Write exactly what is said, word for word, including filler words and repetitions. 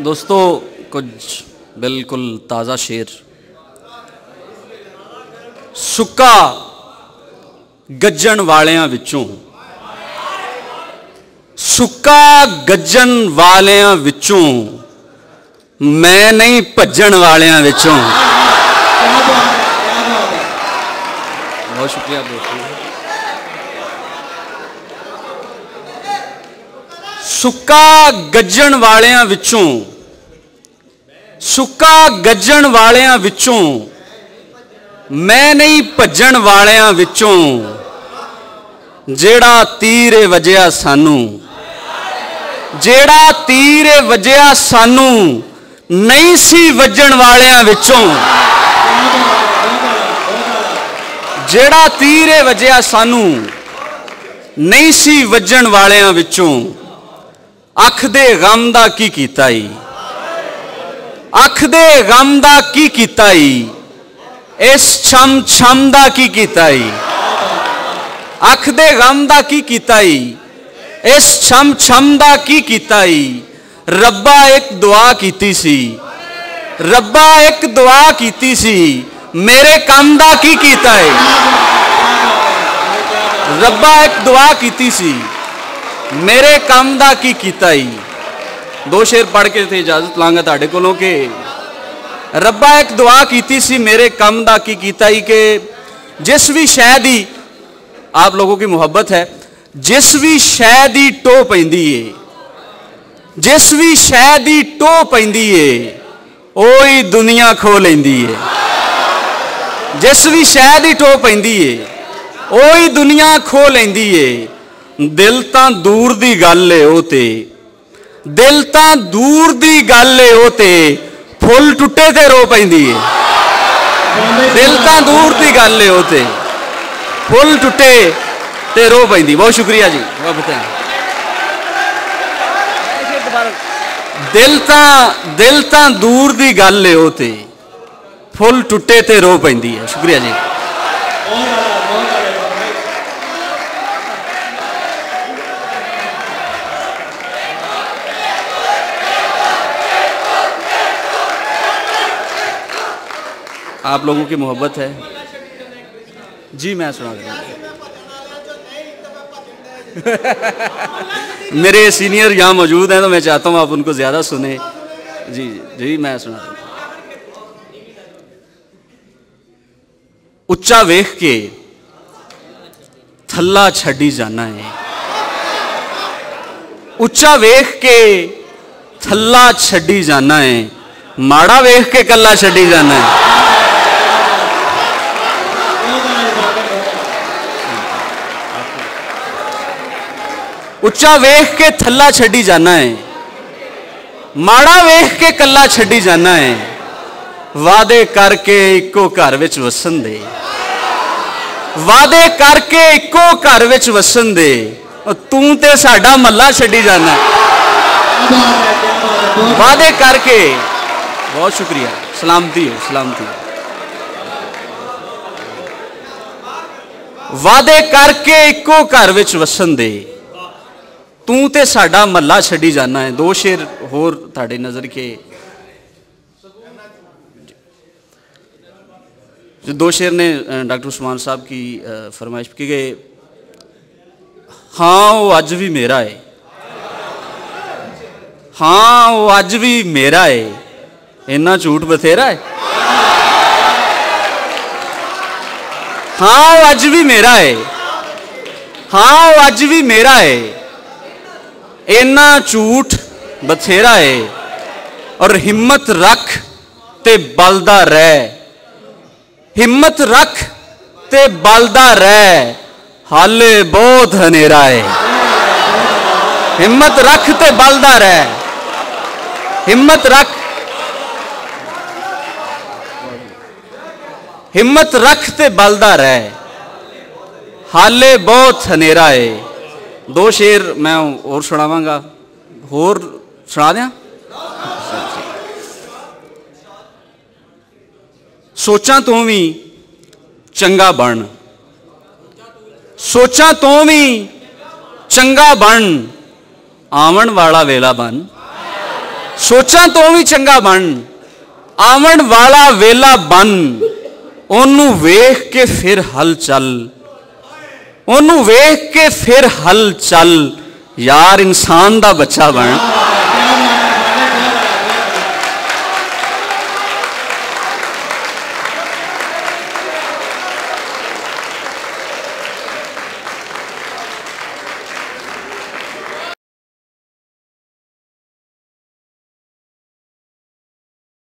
दोस्तों कुछ बिल्कुल ताज़ा शेर। सुक्का गज्जन वालियां विचों, सुक्का गज्जन वालियां विचों, मैं नहीं भज्जन वालियां विचों। बहुत शुक्रिया दोस्तों। सुक्का गज्जन वालियां विचों, सुक्का गज्जन वालियां विचों, मैं नहीं भज्जन वालियां विचों। जेड़ा तीर वजया सानू, जेड़ा तीर वजया सानू, नहीं सी वजन वालियां विचों। जेड़ा तीर वजया सानू, नहीं सी वजन वालियां विचों। अख दे गम दा की कीता ई, अख दे गम दा की कीता ई, इस छम छम दा की कीता ई। अख दे गम दा की कीता ई, इस छम छम दा की कीता ई। रब्बा एक दुआ कीती सी, रब्बा एक दुआ कीती सी, मेरे काम दा की कीता ई। रब्बा एक दुआ कीती सी, मेरे काम दा की कीता ई। दो शेर पढ़ के थे इजाजत लांगा ताड़े कोलों के। रब्बा एक दुआ कीती सी, मेरे काम दा की कीता ई, के जिस भी शै दी आप लोगों की मुहब्बत है, जिस भी शै दी टो पैंदी है, जिस भी शै दी टो पैंदी है, ओही दुनिया खो लेंदी है। जिस भी शै दी टो पैंदी है, ओही दुनिया खो लेंदी है। दिल तां दूर दी गल है ओते, दिल तां दूर दी गल है ओते, फुल टुटे ते रो पैंदी है। दिल तां दूर दी गल है ओते, फुल टुटे ते रो पैंदी। बहुत शुक्रिया जी। दिल तां दिल तां दूर दी गल है ओते, फुल टुटे ते रो पैंदी है। शुक्रिया जी। आप लोगों की मोहब्बत है जी। मैं सुना दूँ, मेरे सीनियर यहाँ मौजूद हैं तो मैं चाहता हूँ आप उनको ज़्यादा सुने। जी जी मैं सुना दूँ। उच्चा वेख के थल्ला छड़ी जाना है, उच्चा वेख के थल्ला छड़ी जाना है, माड़ा वेख के कल्ला छड़ी जाना है। उच्चा वेख के थल्ला छड़ी जाना है, माड़ा वेख के कल्ला छड़ी जाना है। वादे करके इको घर विच वसन दे, वादे करके इको घर विच वसन दे, तू ते साडा महला छड़ी जाना है। वादे करके। बहुत शुक्रिया। सलामती हो, सलामती हो। वादे करके इको घर विच वसन दे, तू ते साडा महला छड़ी जाना है। दो शेर होर ताड़े नजर के, जो दो शेर ने डॉक्टर उस्मान साहब की फरमाइश की गए। हाँ वो अज भी मेरा है, हाँ वो अज भी मेरा है, इन्ना झूठ बथेरा है। हाँ वो अज भी मेरा है, हाँ वो अज भी मेरा है, इन्ना झूठ बथेरा है। और हिम्मत रख ते बलदा रह, हिम्मत रख ते बलदा रह, हाले बहुत हनेरा है। हिम्मत रख ते बलदा रह, हिम्मत रख, हिम्मत रख ते बलदा रह, हाले बहुत हनेरा है। दो शेर मैं और सुनावांगा, होर सुना दियां। सोचा तू भी चंगा बन, सोचा तू भी चंगा बन, आवन वाला वेला बन, सोचा तो भी चंगा बन, आवन वाला वेला बन, ओनू वेख के फिर हल चल, ओनू वेख के फिर हल चल, यार इंसान दा बच्चा बन।